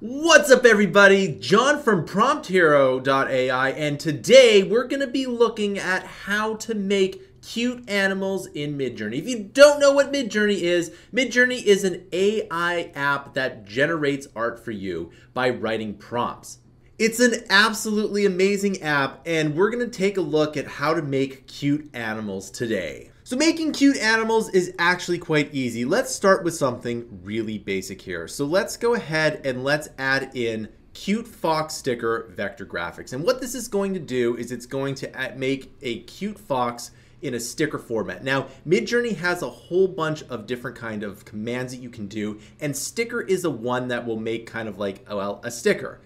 What's up everybody, John from PromptHero.ai, and today we're going to be looking at how to make cute animals in Midjourney. If you don't know what Midjourney is an AI app that generates art for you by writing prompts. It's an absolutely amazing app, and we're going to take a look at how to make cute animals today. So making cute animals is actually quite easy. Let's start with something really basic here. So let's go ahead and let's add in cute fox sticker vector graphics. And what this is going to do is it's going to make a cute fox in a sticker format. Now, Midjourney has a whole bunch of different kind of commands that you can do, and sticker is the one that will make kind of like, well, a sticker.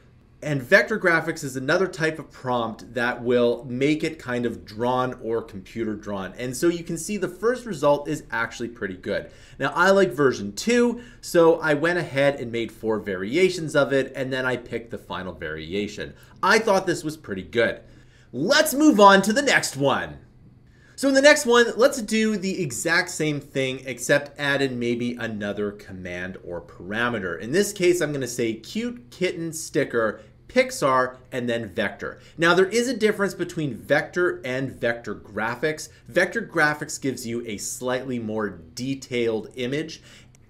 And vector graphics is another type of prompt that will make it kind of drawn or computer drawn. And so you can see the first result is actually pretty good. Now I like version 2, so I went ahead and made 4 variations of it, and then I picked the final variation. I thought this was pretty good. Let's move on to the next one. So in the next one, let's do the exact same thing, except add in maybe another command or parameter. In this case, I'm gonna say cute kitten sticker, Pixar, and then vector. Now there is a difference between vector and vector graphics. Vector graphics gives you a slightly more detailed image,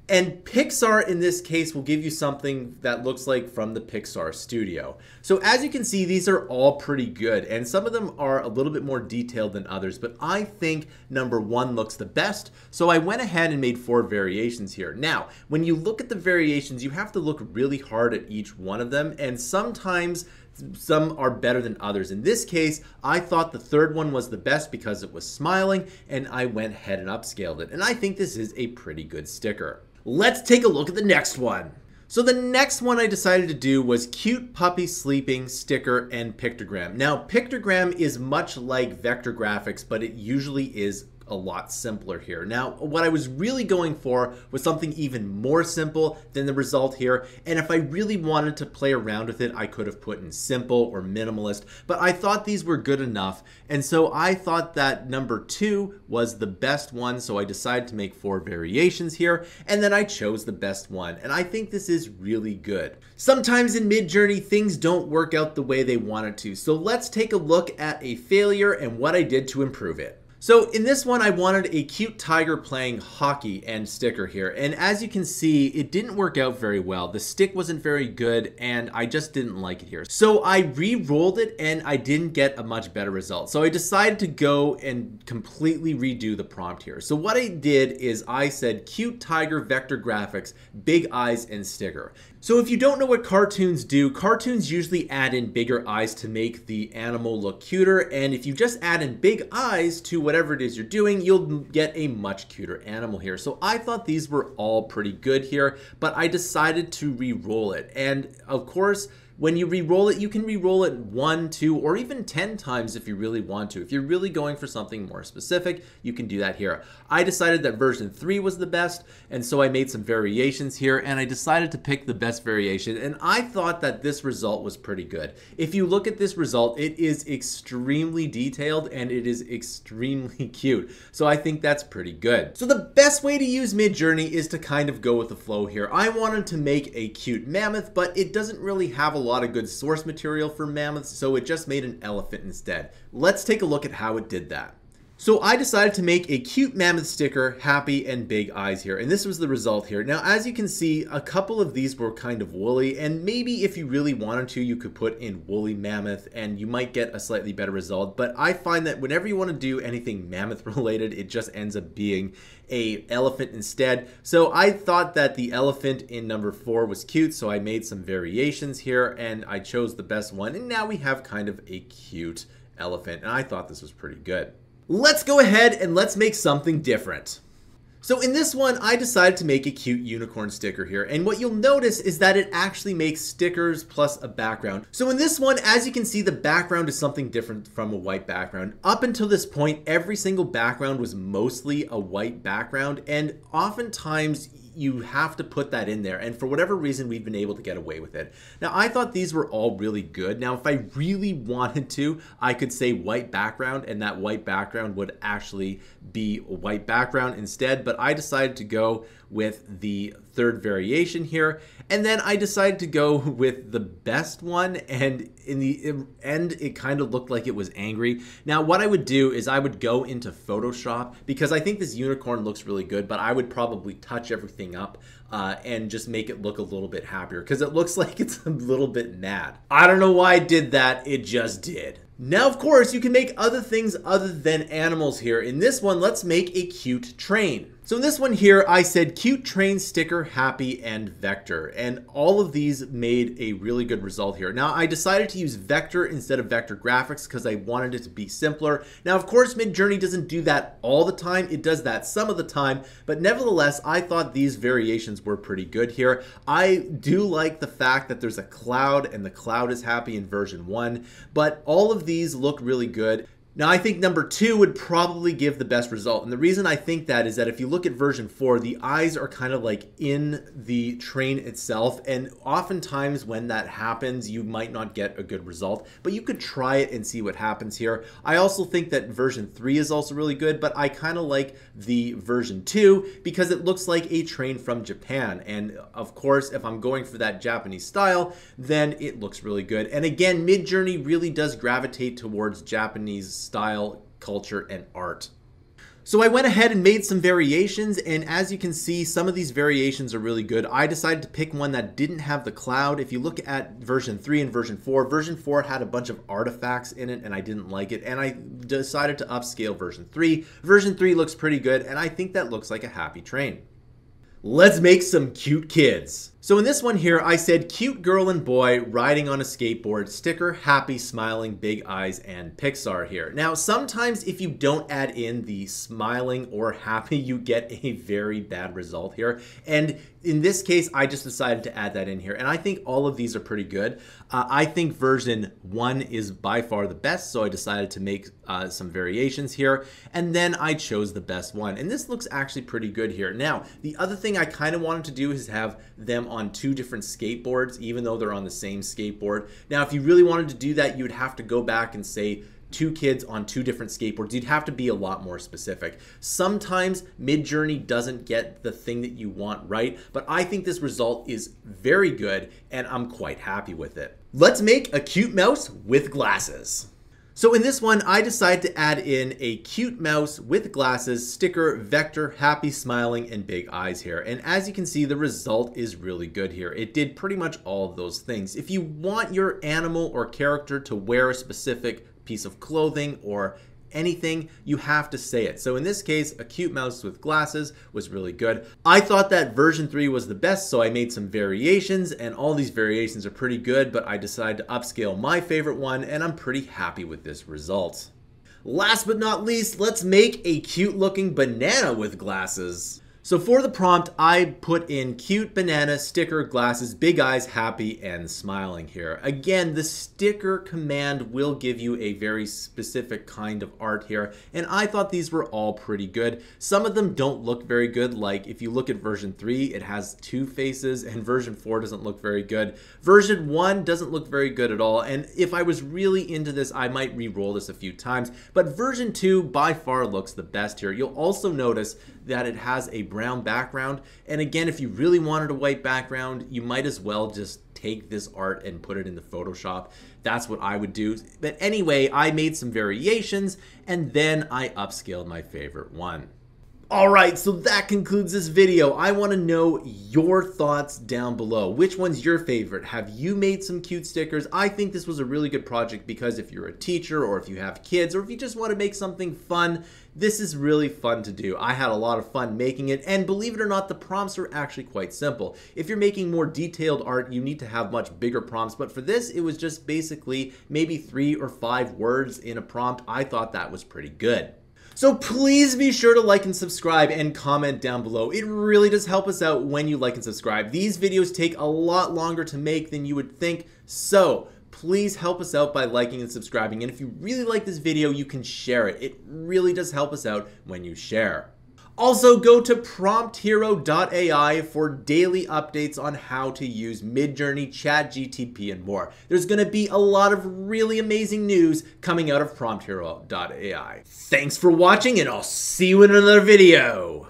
and Pixar in this case will give you something that looks like from the Pixar studio. So as you can see, these are all pretty good, and some of them are a little bit more detailed than others, but I think number 1 looks the best. So I went ahead and made 4 variations here. Now, when you look at the variations, you have to look really hard at each one of them, and sometimes some are better than others. In this case, I thought the third one was the best because it was smiling, and I went ahead and upscaled it. And I think this is a pretty good sticker. Let's take a look at the next one. So the next one I decided to do was cute puppy sleeping sticker and pictogram. Now, pictogram is much like vector graphics, but it usually is a lot simpler here. Now, what I was really going for was something even more simple than the result here, and if I really wanted to play around with it, I could have put in simple or minimalist, but I thought these were good enough, and so I thought that number 2 was the best one, so I decided to make 4 variations here, and then I chose the best one, and I think this is really good. Sometimes in Midjourney, things don't work out the way they wanted to, so let's take a look at a failure and what I did to improve it. So in this one, I wanted a cute tiger playing hockey and sticker here. And as you can see, it didn't work out very well. The stick wasn't very good, and I just didn't like it here. So I re-rolled it, and I didn't get a much better result. So I decided to go and completely redo the prompt here. So what I did is I said cute tiger vector graphics, big eyes, and sticker. So if you don't know what cartoons do, cartoons usually add in bigger eyes to make the animal look cuter. And if you just add in big eyes to whatever it is you're doing, you'll get a much cuter animal here. So I thought these were all pretty good here, but I decided to re-roll it. And of course, when you re-roll it, you can re-roll it 1, 2, or even 10 times if you really want to. If you're really going for something more specific, you can do that here. I decided that version 3 was the best, and so I made some variations here, and I decided to pick the best variation, and I thought that this result was pretty good. If you look at this result, it is extremely detailed, and it is extremely cute, so I think that's pretty good. So the best way to use Midjourney is to kind of go with the flow here. I wanted to make a cute mammoth, but it doesn't really have a lot of good source material for mammoths, so it just made an elephant instead. Let's take a look at how it did that. So I decided to make a cute mammoth sticker, happy, and big eyes here, and this was the result here. Now, as you can see, a couple of these were kind of woolly, and maybe if you really wanted to, you could put in woolly mammoth and you might get a slightly better result, but I find that whenever you want to do anything mammoth related, it just ends up being an elephant instead. So I thought that the elephant in number 4 was cute, so I made some variations here, and I chose the best one, and now we have kind of a cute elephant, and I thought this was pretty good. Let's go ahead and let's make something different. So in this one, I decided to make a cute unicorn sticker here, and what you'll notice is that it actually makes stickers plus a background. So in this one, as you can see, the background is something different from a white background. Up until this point, every single background was mostly a white background, and oftentimes you have to put that in there, and for whatever reason we've been able to get away with it. Now I thought these were all really good. Now if I really wanted to, I could say white background, and that white background would actually be a white background instead, but I decided to go with the third variation here. And then I decided to go with the best one, and in the end, it kind of looked like it was angry. Now, what I would do is I would go into Photoshop, because I think this unicorn looks really good, but I would probably touch everything up and just make it look a little bit happier, because it looks like it's a little bit mad. I don't know why I did that, it just did. Now, of course, you can make other things other than animals here. In this one, let's make a cute train. So in this one here, I said cute train sticker, happy, and vector. And all of these made a really good result here. Now, I decided to use vector instead of vector graphics because I wanted it to be simpler. Now, of course, Midjourney doesn't do that all the time. It does that some of the time, but nevertheless, I thought these variations were pretty good here. I do like the fact that there's a cloud and the cloud is happy in version 1, but all of these look really good. Now, I think number 2 would probably give the best result. And the reason I think that is that if you look at version 4, the eyes are kind of like in the train itself. And oftentimes when that happens, you might not get a good result, but you could try it and see what happens here. I also think that version 3 is also really good, but I kind of like the version 2 because it looks like a train from Japan. And of course, if I'm going for that Japanese style, then it looks really good. And again, Midjourney really does gravitate towards Japanese style, culture, and art. So I went ahead and made some variations, and as you can see, some of these variations are really good. I decided to pick one that didn't have the cloud. If you look at version 3 and version 4 had a bunch of artifacts in it, and I didn't like it, and I decided to upscale version 3. Version 3 looks pretty good, and I think that looks like a happy train. Let's make some cute kids. So in this one here, I said cute girl and boy riding on a skateboard, sticker, happy, smiling, big eyes, and Pixar here. Now, sometimes if you don't add in the smiling or happy, you get a very bad result here. And in this case, I just decided to add that in here. And I think all of these are pretty good. I think version 1 is by far the best, so I decided to make some variations here. And then I chose the best one. And this looks actually pretty good here. Now, the other thing I kind of wanted to do is have them on two different skateboards, even though they're on the same skateboard. Now, if you really wanted to do that, you would have to go back and say two kids on two different skateboards. You'd have to be a lot more specific. Sometimes Midjourney doesn't get the thing that you want right, but I think this result is very good and I'm quite happy with it. Let's make a cute mouse with glasses. So in this one, I decided to add in a cute mouse with glasses, sticker, vector, happy, smiling, and big eyes here. And as you can see, the result is really good here. It did pretty much all of those things. If you want your animal or character to wear a specific piece of clothing or anything, you have to say it. So in this case, a cute mouse with glasses was really good. I thought that version 3 was the best, so I made some variations, and all these variations are pretty good, but I decided to upscale my favorite one, and I'm pretty happy with this result. Last but not least, let's make a cute looking banana with glasses. So for the prompt, I put in cute banana, sticker, glasses, big eyes, happy, and smiling here. Again, the sticker command will give you a very specific kind of art here, and I thought these were all pretty good. Some of them don't look very good, like if you look at version 3, it has two faces, and version 4 doesn't look very good. Version 1 doesn't look very good at all, and if I was really into this, I might re-roll this a few times, but version 2 by far looks the best here. You'll also notice that it has a brown background, and again, if you really wanted a white background, you might as well just take this art and put it into Photoshop. That's what I would do. But anyway, I made some variations, and then I upscaled my favorite one. All right, so that concludes this video. I want to know your thoughts down below. Which one's your favorite? Have you made some cute stickers? I think this was a really good project because if you're a teacher or if you have kids or if you just want to make something fun, this is really fun to do. I had a lot of fun making it, and believe it or not, the prompts are actually quite simple. If you're making more detailed art, you need to have much bigger prompts, but for this, it was just basically maybe 3 or 5 words in a prompt. I thought that was pretty good. So please be sure to like and subscribe and comment down below. It really does help us out when you like and subscribe. These videos take a lot longer to make than you would think, so please help us out by liking and subscribing. And if you really like this video, you can share it. It really does help us out when you share. Also, go to PromptHero.ai for daily updates on how to use Midjourney, ChatGPT, and more. There's going to be a lot of really amazing news coming out of PromptHero.ai. Thanks for watching, and I'll see you in another video.